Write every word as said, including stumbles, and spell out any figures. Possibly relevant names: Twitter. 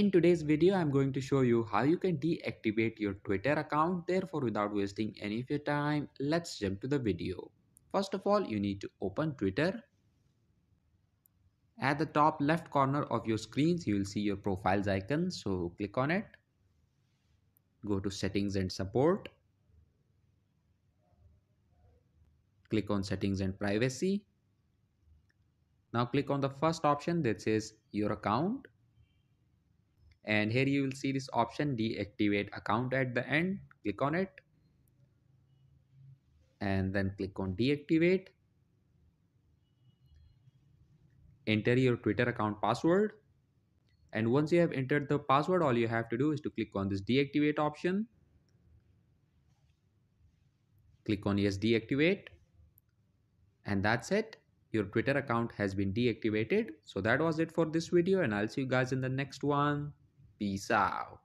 In today's video, I'm going to show you how you can deactivate your Twitter account. Therefore, without wasting any of your time, let's jump to the video. First of all, you need to open Twitter. At the top left corner of your screens, you will see your profiles icon. So click on it. Go to settings and support. Click on settings and privacy. Now click on the first option that says your account. And here you will see this option deactivate account at the end. Click on it and then click on deactivate. Enter your Twitter account password, and once you have entered the password, all you have to do is to click on this deactivate option. Click on yes deactivate, and that's it. Your Twitter account has been deactivated. So that was it for this video, and I'll see you guys in the next one. Peace out.